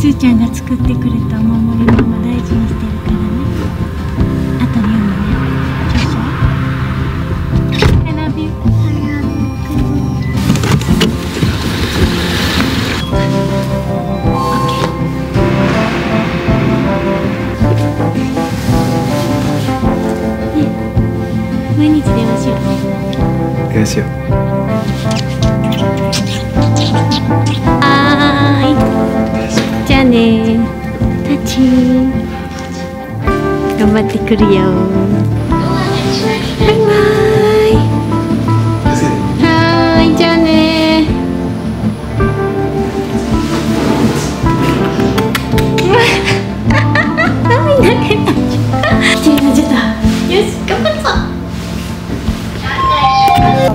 すーちゃんが作ってくれたお守りも大事にしてるからね。あと読むね。著書。I love you. OK。ね、毎日電話しよう。電話しよう。じゃあね、タッチ頑張ってくるよ。バイバイ。はい、じゃあね。涙出た。出た。よし、頑張るぞ。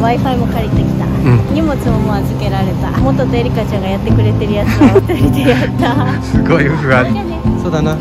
Wi-Fi も借りてきた。荷物も預けられた。元とエリカちゃんがやってくれてるやつを2人でやったすごい不安。そうだな。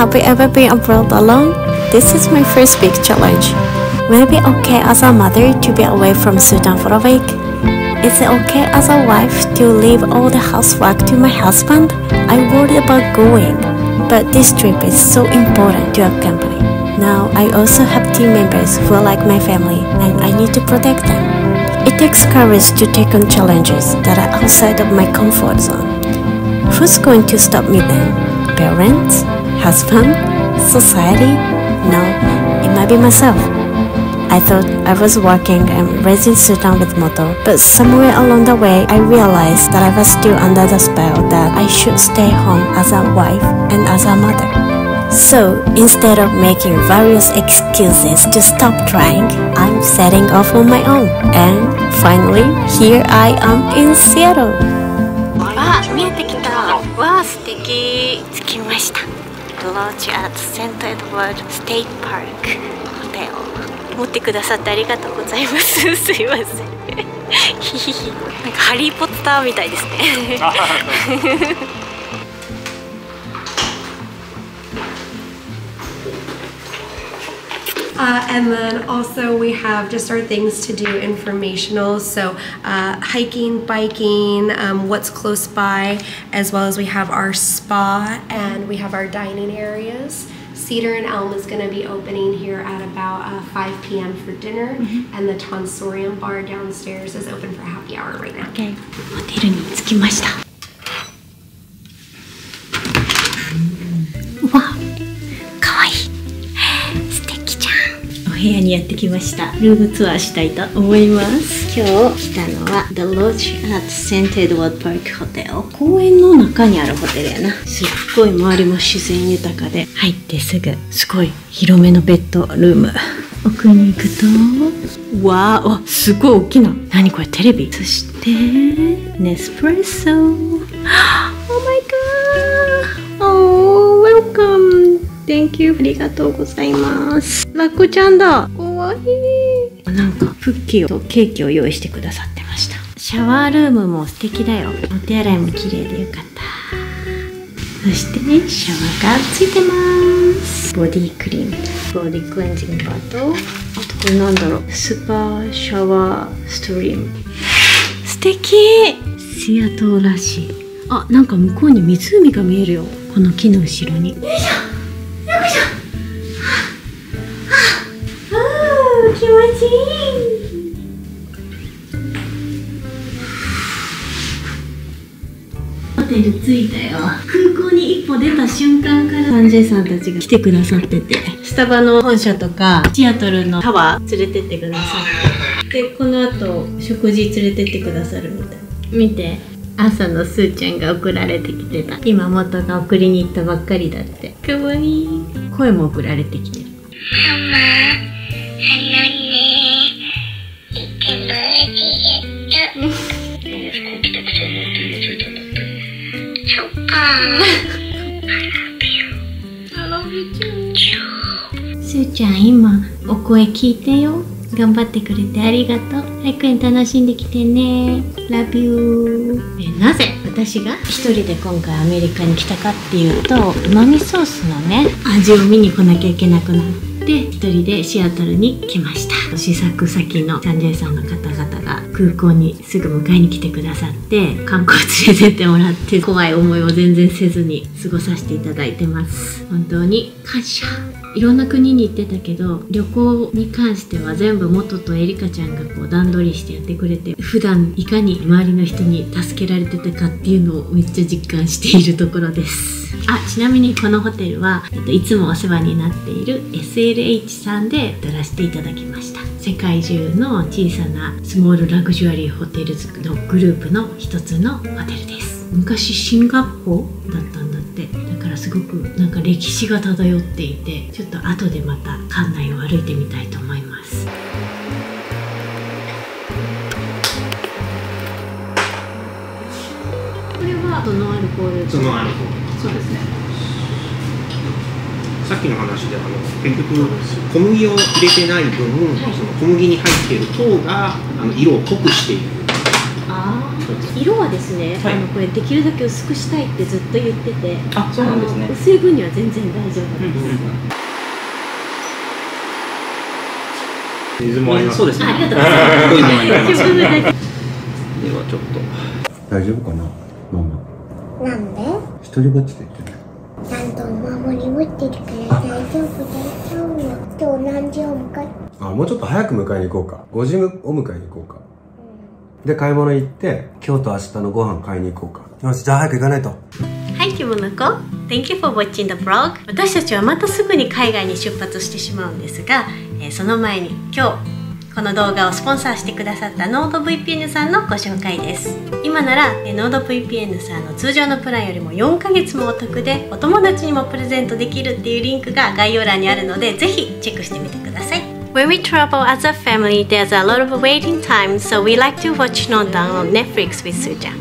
Have you ever been abroad alone? This is my first big challenge. Will it be okay as a mother to be away from Sudan for a week? Is it okay as a wife to leave all the housework to my husband? I worried about going, but this trip is so important to our company. Now I also have team members who are like my family, and I need to protect them. It takes courage to take on challenges that are outside of my comfort zone. Who's going to stop me then? Parents?Husband, society, no, it might be myself. I thought I was working and raising Sudan with Moto, but somewhere along the way I realized that I was still under the spell that I should stay home as a wife and as a mother. So instead of making various excuses to stop trying, I'm setting off on my own. And finally, here I am in Seattle. Wow, 見えてきた。わあ、素敵。着きました。The Lodge at St. Edward State Park Hotel 持ってくださってありがとうございます。すいません。なんかハリーポッターみたいですね。And then also we have just our things to do informational, so hiking, biking, what's close by, as well as we have our spa and we have our dining areas. Cedar and Elm is going to be opening here at about 5 p.m. for dinner, and the Tonsorium bar downstairs is open for happy hour right now. Okay. ホテルに着きました。わあ。部屋にやってきました。ルームツアーしたいと思います。今日来たのは The Lodge at St. Edward Park Hotel。公園の中にあるホテルやな。すっごい周りも自然豊かで、入ってすぐすごい広めのベッドルーム。奥に行くと、わー、あ、すごい大きな。何これテレビ。そしてネスプレッソ。Oh my god。Oh, welcome。Thank you. ありがとうございます。ラコちゃんだ。かわいい。なんかクッキーとケーキを用意してくださってました。シャワールームも素敵だよ。お手洗いも綺麗でよかった。そしてね、シャワーがついてます。ボディクリーム、ボディクレンジングバーと、あとこれなんだろう、スーパーシャワーストリーム。素敵。シアトルらしい。あ、なんか向こうに湖が見えるよ。この木の後ろに。よいしょ。気持ちいい。ホテル着いたよ。空港に一歩出た瞬間からサンジェイさんたちが来てくださってて、スタバの本社とかシアトルのタワー連れてってくださって。でこの後食事連れてってくださるみたいな。見て、朝のすーちゃんが送られてきてた。今元が送りに行ったばっかりだって。かわいい。声も送られてきてる。ママ、すーちゃん今お声聞いてよ。頑張ってくれてありがとう。保育園楽しんできてね。ラビュー。なぜ私が一人で今回アメリカに来たかっていうと、うまみソースのね味を見に来なきゃいけなくなって一人でシアトルに来ました。試作先のサンジェイさんの方々が空港にすぐ迎えに来てくださって、観光連れてってもらって、怖い思いを全然せずに過ごさせていただいてます。本当に感謝。いろんな国に行ってたけど、旅行に関しては全部元とエリカちゃんがこう段取りしてやってくれて、普段いかに周りの人に助けられてたかっていうのをめっちゃ実感しているところです。あ、ちなみにこのホテルは、いつもお世話になっている SLH さんで取らせていただきました。世界中の小さなスモールラグジュアリーホテルズのグループの一つのホテルです。昔進学校だったんだって。だからすごくなんか歴史が漂っていて、ちょっと後でまた館内を歩いてみたいと思います。これはノンアルコール。ノンアルコール。そうですね。さっきの話で結局小麦を入れてない分、はい、その小麦に入っている糖が色を濃くしている。色はですね、はい、これできるだけ薄くしたいってずっと言ってて、あ、そうなんですね。薄い分には全然大丈夫です。水もあります。そうですね。ありがとうございます。ではちょっと大丈夫かな、ママ。なんで？一人ぼっちで行ってる。ちゃんとお守り持ってるから大丈夫大丈夫。今日何時を迎え？あ、もうちょっと早く迎えに行こうか。5時を迎えに行こうか。で、買い物行って、今日と明日のご飯買いに行こうか。よし、じゃあ早く行かないと。はい、キモノコ。Thank you for watching the vlog。私たちはまたすぐに海外に出発してしまうんですが、その前に今日、この動画をスポンサーしてくださったNordVPN さんのご紹介です。今なら、NordVPN さんの通常のプランよりも4ヶ月もお得で、お友達にもプレゼントできるっていうリンクが概要欄にあるので、ぜひチェックしてみてください。When we travel as a family, there's a lot of waiting time, so we like to watch Nondan on Netflix with Sujan.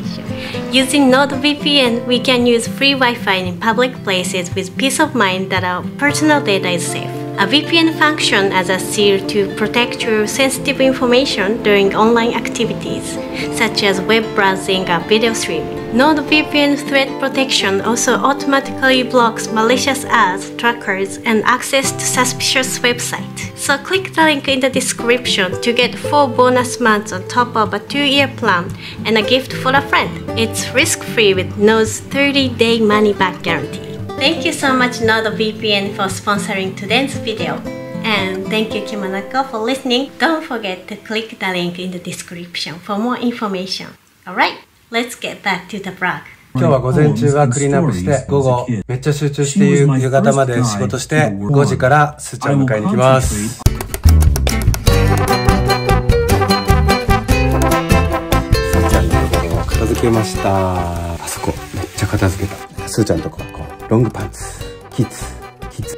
Using NordVPN, we can use free Wi-Fi in public places with peace of mind that our personal data is safe. A VPN functions as a seal to protect your sensitive information during online activities, such as web browsing or video streaming. NordVPN Threat Protection also automatically blocks malicious ads, trackers, and access to suspicious websites. So click the link in the description to get 4 bonus months on top of a 2-year plan and a gift for a friend. It's risk-free with NordVPN's 30-day money-back guarantee. Thank you so much NordVPN for sponsoring today's video. And thank you Kimonoko for listening. Don't forget to click the link in the description for more information. Alright!Let's get back to the vlog. 今日は午前中はクリーンアップして、午後めっちゃ集中して夕方まで仕事して、5時からすーちゃんを迎えに行きます。すーちゃんのところを片付けました。あそこめっちゃ片付けた。すーちゃんのところ、こうロングパンツ、キッズ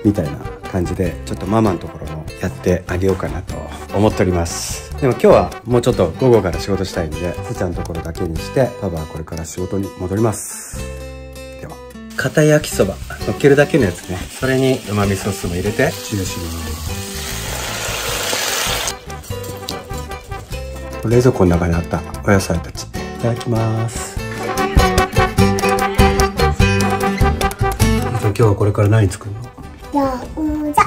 みたいな感じで、ちょっとママのところもやってあげようかなと思っております。でも今日はもうちょっと午後から仕事したいんで、すーちゃんのところだけにして、パパはこれから仕事に戻ります。では、片焼きそば、乗っけるだけのやつね。それにうまみソースも入れて、チンします。冷蔵庫の中にあったお野菜たち、いただきます。今日はこれから何作るの？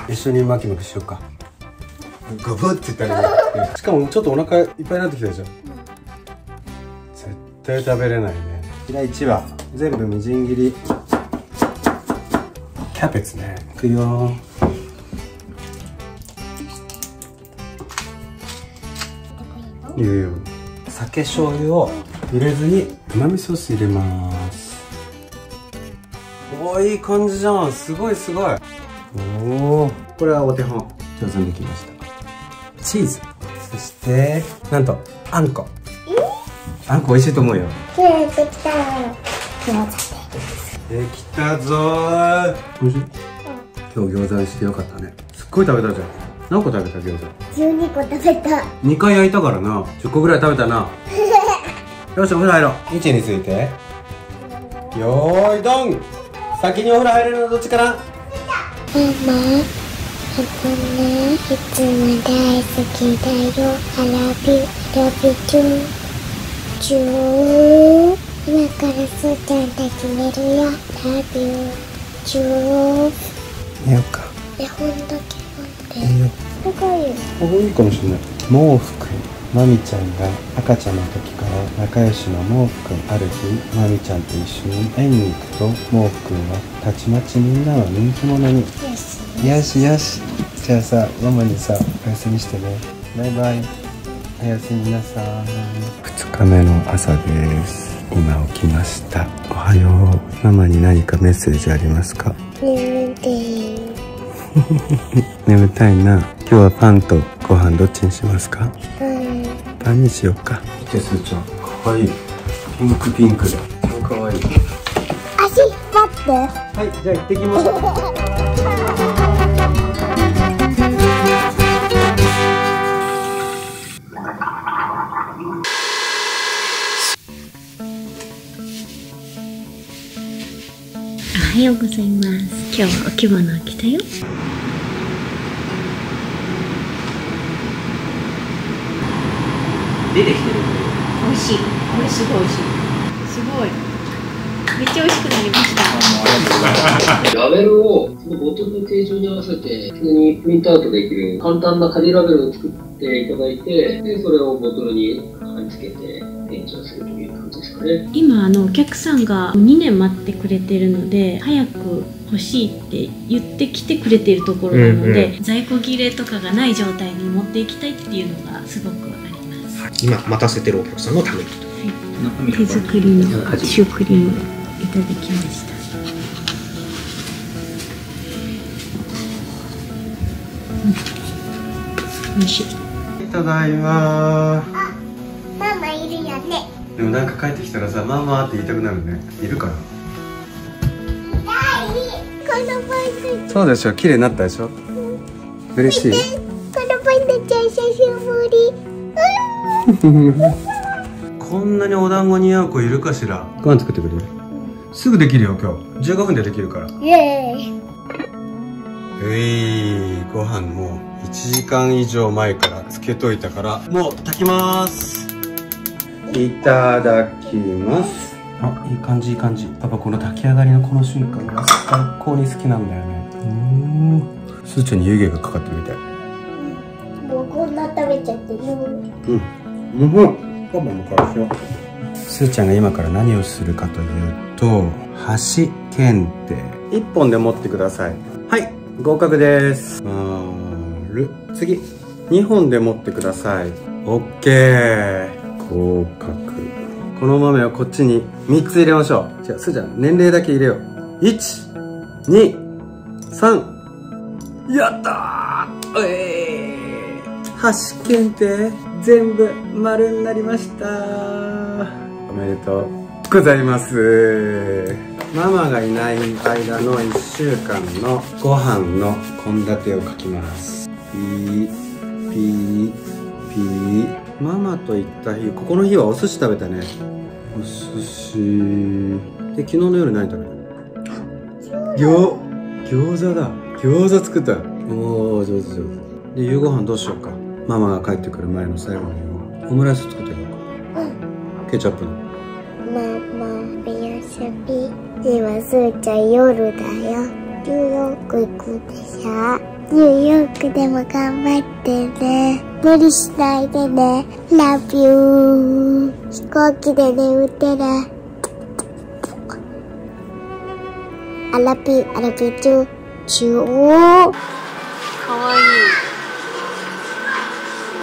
一緒にマキマキしようか。ゴブって言ったらしかもちょっとお腹いっぱいになってきたじゃん、絶対食べれないね。第1話全部みじん切りキャベツね。いくよ。いいよ。酒醤油を入れずにうまみソース入れます。おー、いい感じじゃん。すごいすごい。おお、これはお手本上手にできました。チーズ。そしてなんとあんこ、あんこ美味しいと思うよ。できたぞー。美味しい。今日餃子にしてよかったね。すっごい食べたじゃん。何個食べた餃子？12個食べた。2回焼いたからな。10個ぐらい食べたな。よしお風呂入ろう。位置について。よーいどん。先にお風呂入れるのどっちかな？ママ、箱ね、いつも大好きだよ。I love you too。今からすーちゃんたち寝るよ。寝ようか。絵本だけ持って。これいいかもしれない。毛布くん、まみちゃんが赤ちゃんの時から仲良しの毛布くん。ある日、まみちゃんと一緒に園に行くと、毛布くんはたちまちみんなの人気者に。よしよし。じゃあさ、ママにさ、おやすみしてね。バイバイ。おやすみなさい。2日目の朝です。今起きました。おはよう。ママに何かメッセージありますか？眠たい。眠たいな。今日はパンとご飯どっちにしますか？パンにしようか。見てすーちゃん、かわいい。ピンクピンクでかわいい。足引っ張って。はい、じゃあ行ってきます。おはようございます。今日はお着物を着たよ。出てきてる。美味しい。これすごい美味しい。すごい。めっちゃ美味しくなりました。ラベルをボトルの形状に合わせて普通にプリントアウトできる簡単な仮ラベルを作っていただいて、でそれをボトルに貼り付けて。するという感じですかね。今お客さんが2年待ってくれてるので、早く欲しいって言ってきてくれているところなので、在庫切れとかがない状態に持っていきたいっていうのがすごくあります、はい、今待たせてるお客さんのために、はい、手作りのシュークリームをいただきました。おいしい。ただいま。でもなんか帰ってきたらさ、ママって言いたくなるね。いるから。そうでしょ。綺麗になったでしょ。嬉しい。こんなにお団子似合う子いるかしら。ご飯作ってくれる？すぐできるよ。今日15分でできるから。イエーイ。ご飯もう1時間以上前からつけといたから、もう炊きます。いただきます。あ、いい感じいい感じ。パパこの炊き上がりのこの瞬間が最高に好きなんだよね。すーちゃんに湯気がかかってるみたい。もうこんな食べちゃってる。パパもからしよう。すーちゃんが今から何をするかというと、箸検定1本で持ってください。はい、合格です。次2本で持ってください。オッケー。合格。この豆をこっちに3つ入れましょう。じゃあすーちゃん年齢だけ入れよう。123。やったー。箸検定全部丸になりました。おめでとうございます。ママがいない間の1週間のご飯の献立を書きます。ピーピーピー。ママと行った日、ここの日はお寿司食べたね。お寿司で、昨日の夜何食べたの？餃子だ。餃子作った。おお上手上手。で夕ご飯どうしようか。ママが帰ってくる前の最後の夕ご飯、オムライス作っていこうか。ケチャップのママおやすみ。今すーちゃん夜だよ。ニューヨーク行くでしょ。ニューヨークでも頑張ってね。無理しないでね。ラブユー。飛行機で眠ってね。アラピー、アラピーチュー、チュー。かわいい。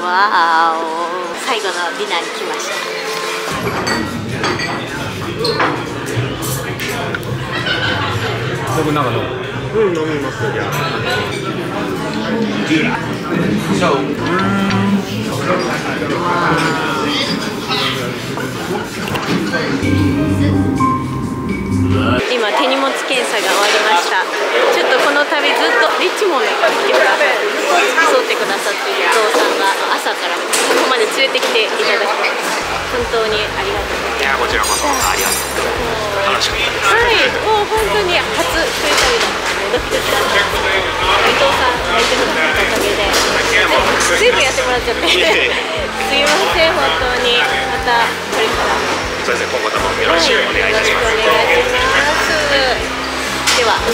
わお。最後のディナーに来ました。僕なんかどう？飲みます。じゃあ今手荷物検査が終わりました。ちょっとこの旅ずっとリッチモンドから来てくださっているお父さんが朝からここまで連れてきていただき本当にありがとうございます。いや、こちらこそありがとう。楽しかったです。はい、もう本当に初一人旅だったのでドキドキだったんですけど、伊藤さんがいてくださったおかげで随分やってもらっちゃってすみません。本当にまたこれからそうですね、今後ともよろしくお願いいたします。では、あ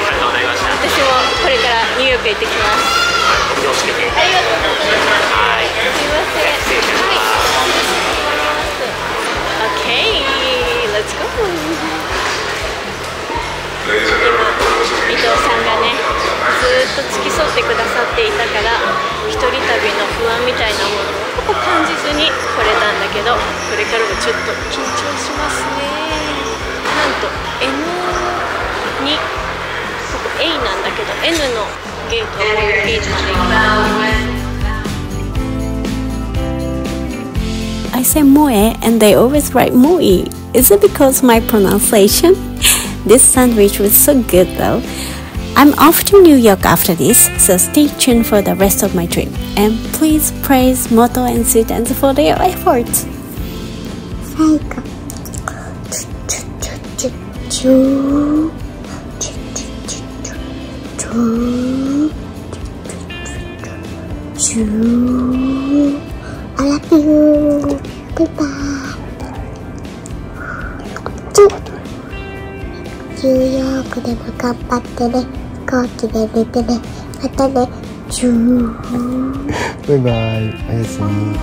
りがとうございました。私もこれからニューヨークへ行ってきます。お気をつけて。ありがとうございます。はい。すみません。失礼します。Okay, let's go. 伊藤さんがね、ずっと付き添ってくださっていたから、一人旅の不安みたいなもの。感じずに来れたんだけど、これからもちょっと緊張しますね。なんと N2、 ここ A なんだけど N のゲートを A まで行きます。I say moe and they always write moe. Is it because my pronunciation? This sandwich was so good though. I'm off to New York after this, so stay tuned for the rest of my trip. And please praise Moto and Sudans for their efforts. 最後。I love you. Goodbye. ニューヨークでも頑張ってね。飛行機で寝てね。またね。バイバイ。おやすみ。